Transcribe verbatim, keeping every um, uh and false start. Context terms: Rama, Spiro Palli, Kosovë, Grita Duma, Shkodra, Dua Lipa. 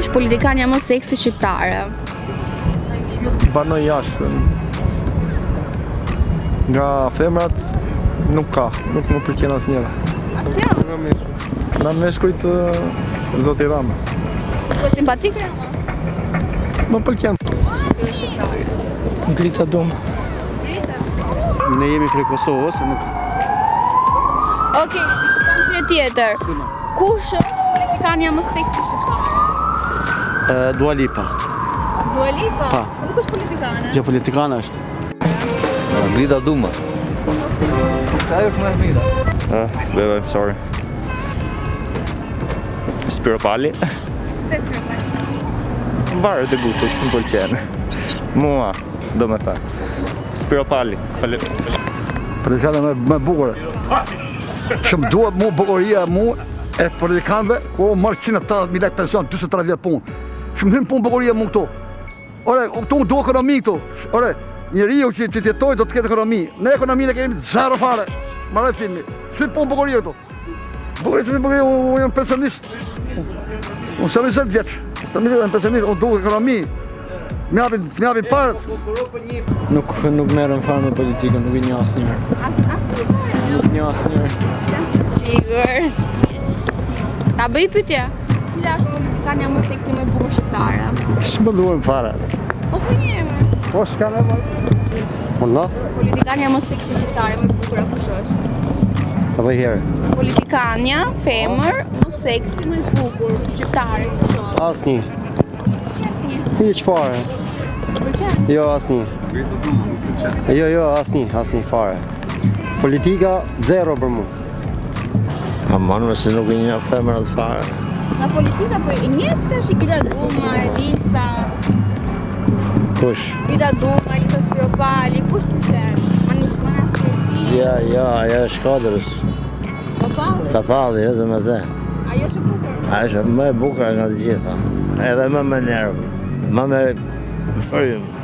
është politikania më seksi shqiptare? Banoj jashtën. Nga femrat nuk ka, nuk më përqen asnjëra. Asnjëra? Nga meshkujt. Nga meshkujt zoti Rama. Po simpatik Rama? Më pëlqen. Grita Doma. Grita? Ne jemi prej Kosovës, nuk... Okej, kam pyetje tjetër. Kush është politikania më seksi shqiptare? Dua Lipa. Dua Lipa? Pa. Nuk është politikane? Jo, politikane është. Grita Duma. Sa është më e mira? Ah, I'm sorry. Spiro Palli. Se Spiro Palli? Varet e gustit, s'm pëlqen. Mua, do me tha. Spiro Palli. Predikane me bukure. Shëm duhet mu bukuria mu e predikanve ku marrë njëqind e tetëdhjetë mijë lek pension, njëzet e tre vjetë punë. Shëm him punë bukuria mu këto. Ore, këtu do ekonomi këto. Ore, njëri u që të tjetoj do të këtë ekonomi. Ne ekonomi në kemi zero fare. Maraj filmi. Si të punë bukuria këto. Bukuria që të bukuria, unë jëmë pensionist. Unë se njëzet vjetë. Të më dhejtë pensionist, unë do ekonomi. Më japin parët. Nuk merën farë me politikën, nuk i një asë njërë. Nuk një asë njërë. Ta bëj pytje? Cila është politikania më seksi më e bukur shqiptare? Shë më duhem fare. O të njëmë? Po, shka me parë. Mëlla? Politikania më seksi shqiptare më e bukura kush është? Ta bëj herë. Politikania, femër, më seksi më e bukur shqiptare kush është? Asë një. Një që fare. Së përqen? Jo, asë një. Grita Duma, më përqen? Jo, jo, asë një, asë një fare. Politika, zero për mu. A manë me si nuk i një femërat fare. Nga politika, po i një të shi Grita Duma, Elisa... Kush? Grita Duma, Elisa Spiro Palli, kush përqen? Manismana, Sërti... Ja, ja, ja, Shkodrës. Ta Palli? Ta Palli, e dhe me dhe. Ajo është bukur? Ajo është me bukur nga të gjitha. Edhe me me nervë. Mame, fërjëm.